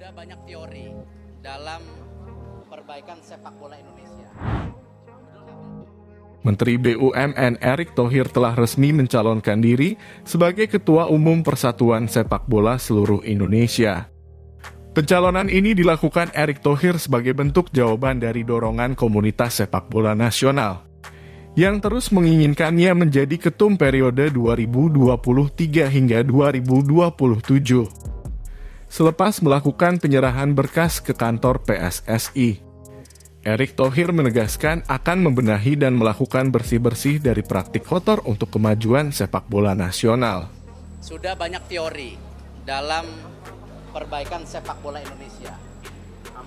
Udah banyak teori dalam perbaikan sepak bola Indonesia. Menteri BUMN Erick Tohir telah resmi mencalonkan diri sebagai Ketua Umum Persatuan Sepak Bola Seluruh Indonesia. Pencalonan ini dilakukan Erick Tohir sebagai bentuk jawaban dari dorongan komunitas sepak bola nasional yang terus menginginkannya menjadi ketum periode 2023 hingga 2027. Selepas melakukan penyerahan berkas ke kantor PSSI, Erick Tohir menegaskan akan membenahi dan melakukan bersih-bersih dari praktik kotor untuk kemajuan sepak bola nasional. Sudah banyak teori dalam perbaikan sepak bola Indonesia.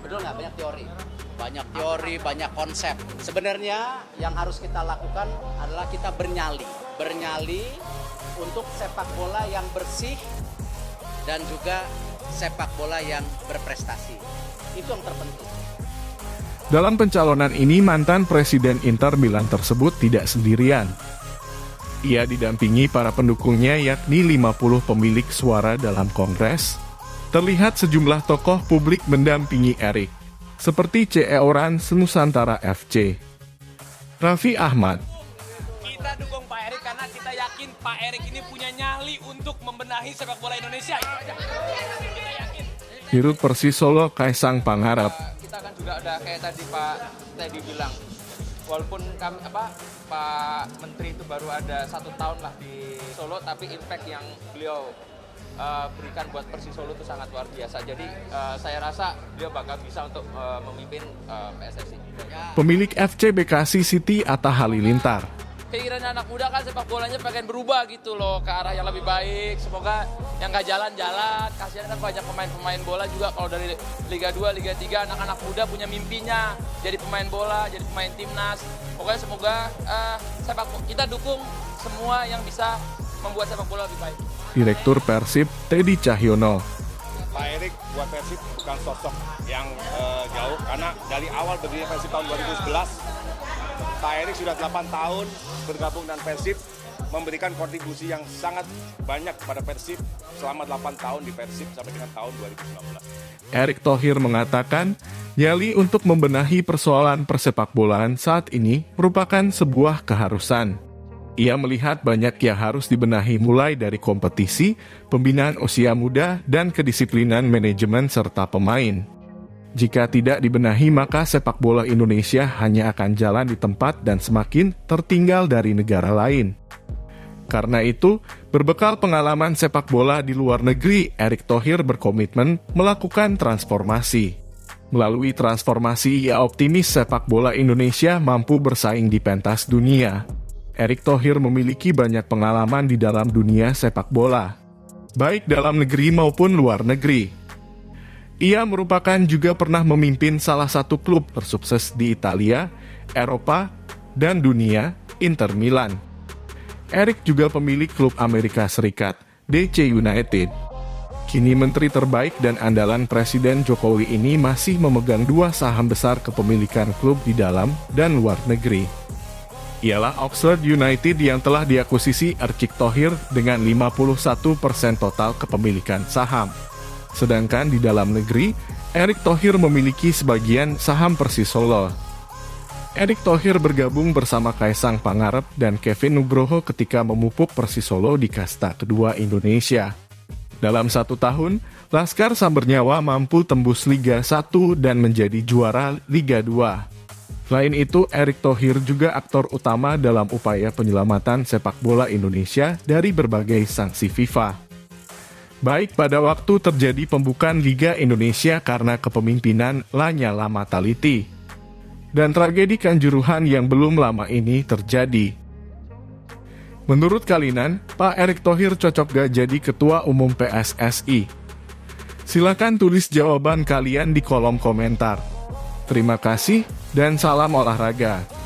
Betul nggak? Banyak teori, banyak konsep. Sebenarnya yang harus kita lakukan adalah kita bernyali untuk sepak bola yang bersih dan juga sepak bola yang berprestasi. Itu yang terpenting. Dalam pencalonan ini, mantan Presiden Inter Milan tersebut tidak sendirian. Ia didampingi para pendukungnya yakni 50 pemilik suara dalam Kongres. Terlihat sejumlah tokoh publik mendampingi Erick, seperti CEO RANS Nusantara FC, Raffi Ahmad. Kita dukung Pak Erick karena kita yakin Pak Erick ini punya nyali untuk membenahi sepak bola Indonesia. Kita yakin. Dirut Persis Solo Kaesang Pangarep. Kita kan juga udah kayak tadi Pak Teddy bilang, walaupun kami, Pak Menteri itu baru ada 1 tahun lah di Solo, tapi impact yang beliau berikan buat Persis Solo itu sangat luar biasa. Jadi saya rasa dia bakal bisa untuk memimpin PSSI. Pemilik FC Bekasi City Atta Halilintar. Keinginan anak muda kan sepak bolanya pengen berubah gitu loh, ke arah yang lebih baik. Semoga yang nggak jalan-jalan, kasihan kan banyak pemain-pemain bola juga kalau dari Liga 2, Liga 3 anak-anak muda punya mimpinya jadi pemain bola, jadi pemain timnas. Pokoknya semoga kita dukung semua yang bisa membuat sepak bola lebih baik. Direktur Persib Teddy Cahyono. Pak Erick buat Persib bukan sosok yang jauh, karena dari awal berdirinya Persib tahun 2011, Pak Erick sudah 8 tahun bergabung dengan Persib, memberikan kontribusi yang sangat banyak kepada Persib selama 8 tahun di Persib sampai dengan tahun 2019. Erick Tohir mengatakan, nyali untuk membenahi persoalan persepakbolaan saat ini merupakan sebuah keharusan. Ia melihat banyak yang harus dibenahi mulai dari kompetisi, pembinaan usia muda, dan kedisiplinan manajemen serta pemain. Jika tidak dibenahi, maka sepak bola Indonesia hanya akan jalan di tempat dan semakin tertinggal dari negara lain. Karena itu, berbekal pengalaman sepak bola di luar negeri, Erick Tohir berkomitmen melakukan transformasi. Melalui transformasi, ia optimis sepak bola Indonesia mampu bersaing di pentas dunia. Erick Tohir memiliki banyak pengalaman di dalam dunia sepak bola, baik dalam negeri maupun luar negeri. Ia merupakan juga pernah memimpin salah satu klub tersukses di Italia, Eropa, dan dunia, Inter Milan. Erick juga pemilik klub Amerika Serikat, DC United. Kini menteri terbaik dan andalan Presiden Jokowi ini masih memegang 2 saham besar kepemilikan klub di dalam dan luar negeri. Ialah Oxford United yang telah diakuisisi Erick Tohir dengan 51% total kepemilikan saham. Sedangkan di dalam negeri, Erick Tohir memiliki sebagian saham Persis Solo. Erick Tohir bergabung bersama Kaesang Pangarep dan Kevin Nugroho ketika memupuk Persis Solo di kasta kedua Indonesia. Dalam 1 tahun, Laskar Sambernyawa mampu tembus Liga 1 dan menjadi juara Liga 2. Selain itu, Erick Tohir juga aktor utama dalam upaya penyelamatan sepak bola Indonesia dari berbagai sanksi FIFA. Baik pada waktu terjadi pembukaan Liga Indonesia karena kepemimpinan Lanyala Mataliti, dan tragedi Kanjuruhan yang belum lama ini terjadi. Menurut Kalinan, Pak Erick Tohir cocok gak jadi Ketua Umum PSSI? Silakan tulis jawaban kalian di kolom komentar. Terima kasih dan salam olahraga.